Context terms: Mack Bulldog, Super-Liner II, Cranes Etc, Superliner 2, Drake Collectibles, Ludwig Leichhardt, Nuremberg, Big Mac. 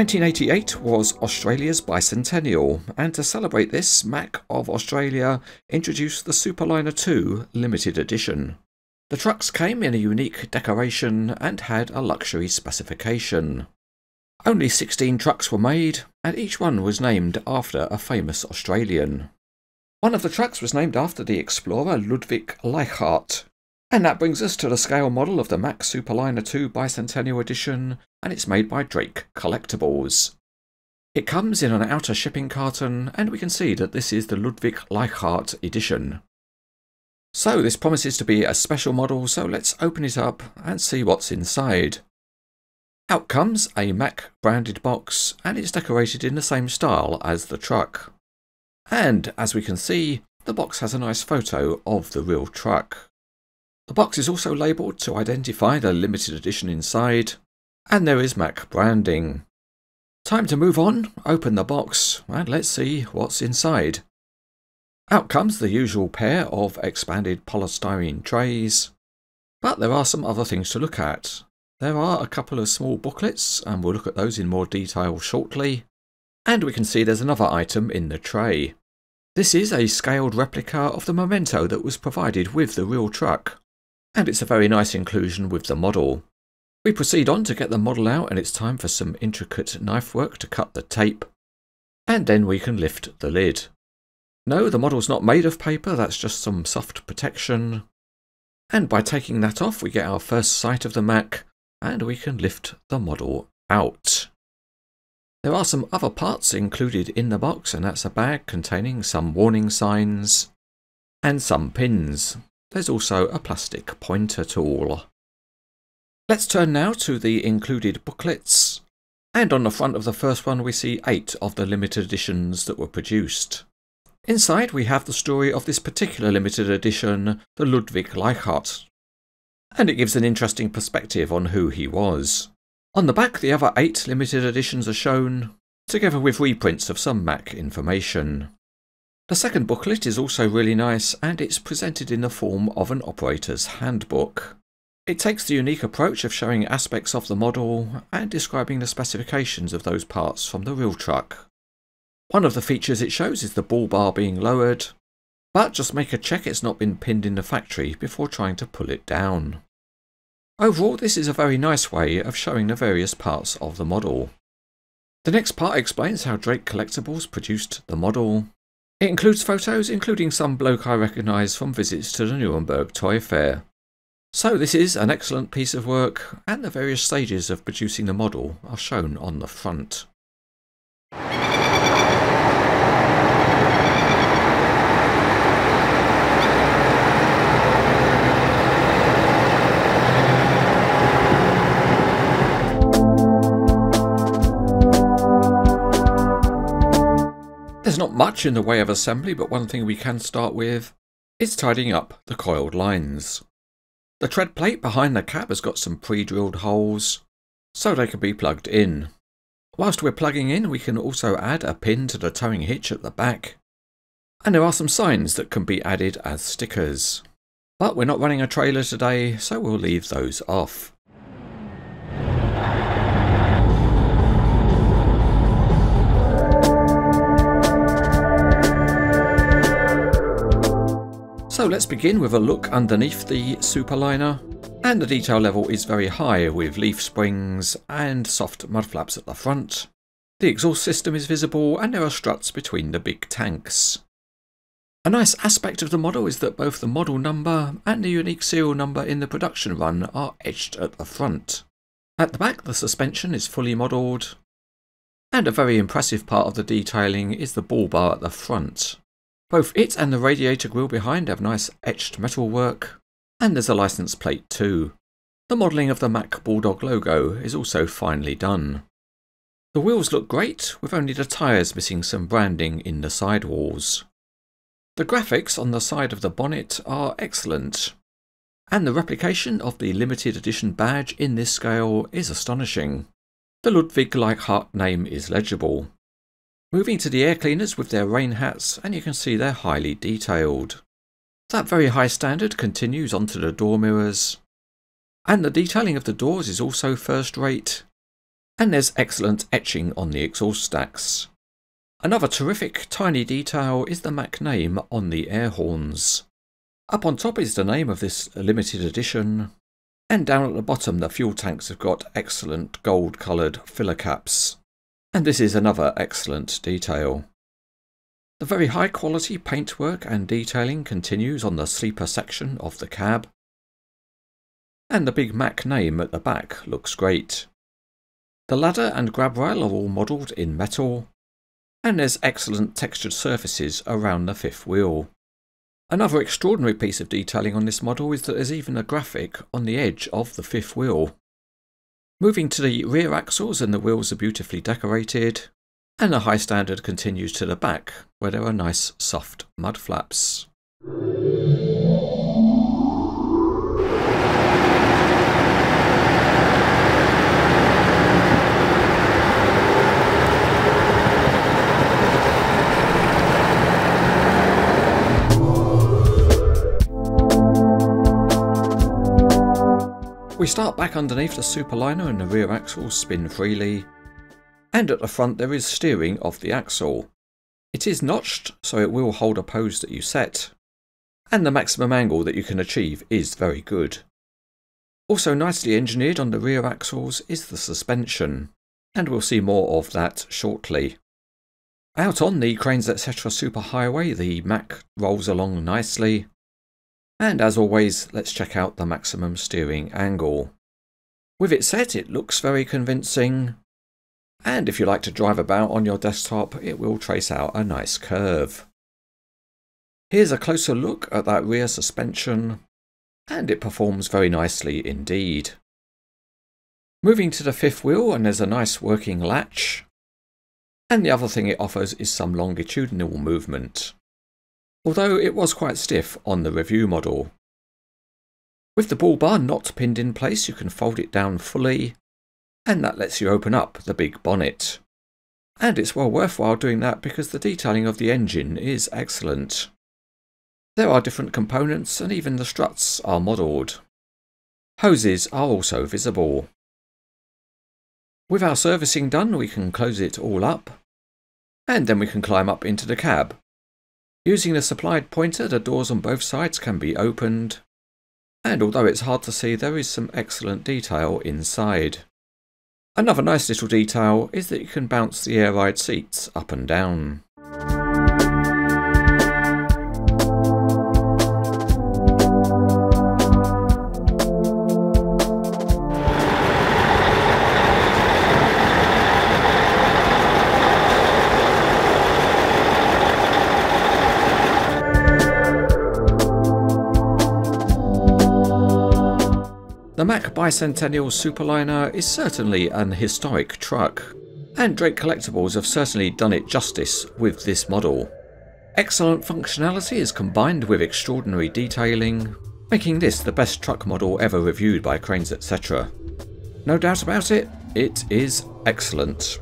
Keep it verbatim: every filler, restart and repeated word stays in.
nineteen eighty-eight was Australia's bicentennial, and to celebrate this, Mack of Australia introduced the Superliner two limited edition. The trucks came in a unique decoration and had a luxury specification. Only sixteen trucks were made, and each one was named after a famous Australian. One of the trucks was named after the explorer Ludwig Leichhardt. And that brings us to the scale model of the Mack Superliner two Bicentennial Edition, and it's made by Drake Collectibles. It comes in an outer shipping carton, and we can see that this is the Ludwig Leichhardt edition. So this promises to be a special model, so let's open it up and see what's inside. Out comes a Mack branded box, and it's decorated in the same style as the truck. And as we can see, the box has a nice photo of the real truck. The box is also labelled to identify the limited edition inside, and there is Mack branding. Time to move on, open the box, and let's see what's inside. Out comes the usual pair of expanded polystyrene trays, but there are some other things to look at. There are a couple of small booklets, and we'll look at those in more detail shortly, and we can see there's another item in the tray. This is a scaled replica of the memento that was provided with the real truck, and it's a very nice inclusion with the model. We proceed on to get the model out, and it's time for some intricate knife work to cut the tape, and then we can lift the lid. No, the model's not made of paper, that's just some soft protection. And by taking that off, we get our first sight of the Mack, and we can lift the model out. There are some other parts included in the box, and that's a bag containing some warning signs and some pins. There's also a plastic pointer tool. Let's turn now to the included booklets, and on the front of the first one we see eight of the limited editions that were produced. Inside we have the story of this particular limited edition, the Ludwig Leichhardt, and it gives an interesting perspective on who he was. On the back, the other eight limited editions are shown, together with reprints of some Mack information. The second booklet is also really nice, and it's presented in the form of an operator's handbook. It takes the unique approach of showing aspects of the model and describing the specifications of those parts from the real truck. One of the features it shows is the bull bar being lowered, but just make a check it's not been pinned in the factory before trying to pull it down. Overall, this is a very nice way of showing the various parts of the model. The next part explains how Drake Collectibles produced the model. It includes photos, including some bloke I recognise from visits to the Nuremberg Toy Fair. So this is an excellent piece of work, and the various stages of producing the model are shown on the front. There's not much in the way of assembly, but one thing we can start with is tidying up the coiled lines. The tread plate behind the cab has got some pre-drilled holes, so they can be plugged in. Whilst we're plugging in, we can also add a pin to the towing hitch at the back, and there are some signs that can be added as stickers. But we're not running a trailer today, so we'll leave those off. So let's begin with a look underneath the Superliner, and the detail level is very high with leaf springs and soft mud flaps at the front. The exhaust system is visible, and there are struts between the big tanks. A nice aspect of the model is that both the model number and the unique serial number in the production run are etched at the front. At the back, the suspension is fully modelled, and a very impressive part of the detailing is the bull bar at the front. Both it and the radiator grille behind have nice etched metal work, and there's a license plate too. The modelling of the Mack Bulldog logo is also finely done. The wheels look great, with only the tyres missing some branding in the sidewalls. The graphics on the side of the bonnet are excellent, and the replication of the limited edition badge in this scale is astonishing. The Ludwig Leichhardt name is legible. Moving to the air cleaners with their rain hats, and you can see they're highly detailed. That very high standard continues onto the door mirrors, and the detailing of the doors is also first rate, and there's excellent etching on the exhaust stacks. Another terrific tiny detail is the Mack name on the air horns. Up on top is the name of this limited edition, and down at the bottom the fuel tanks have got excellent gold coloured filler caps, and this is another excellent detail. The very high quality paintwork and detailing continues on the sleeper section of the cab, and the Big Mac name at the back looks great. The ladder and grab rail are all modelled in metal, and there's excellent textured surfaces around the fifth wheel. Another extraordinary piece of detailing on this model is that there's even a graphic on the edge of the fifth wheel. Moving to the rear axles, and the wheels are beautifully decorated, and the high standard continues to the back where there are nice soft mud flaps. We start back underneath the Superliner, and the rear axles spin freely, and at the front there is steering of the axle. It is notched, so it will hold a pose that you set, and the maximum angle that you can achieve is very good. Also nicely engineered on the rear axles is the suspension, and we'll see more of that shortly. Out on the Cranes Etc superhighway, the Mack rolls along nicely. And as always, let's check out the maximum steering angle. With it set, it looks very convincing, and if you like to drive about on your desktop, it will trace out a nice curve. Here's a closer look at that rear suspension, and it performs very nicely indeed. Moving to the fifth wheel, and there's a nice working latch, and the other thing it offers is some longitudinal movement, although it was quite stiff on the review model. With the bull bar not pinned in place, you can fold it down fully, and that lets you open up the big bonnet. And it's well worthwhile doing that because the detailing of the engine is excellent. There are different components, and even the struts are modelled. Hoses are also visible. With our servicing done, we can close it all up, and then we can climb up into the cab. Using the supplied pointer, the doors on both sides can be opened, and although it's hard to see, there is some excellent detail inside. Another nice little detail is that you can bounce the air-ride seats up and down. The Mack Bicentennial Superliner is certainly an historic truck, and Drake Collectibles have certainly done it justice with this model. Excellent functionality is combined with extraordinary detailing, making this the best truck model ever reviewed by Cranes Etc. No doubt about it, it is excellent.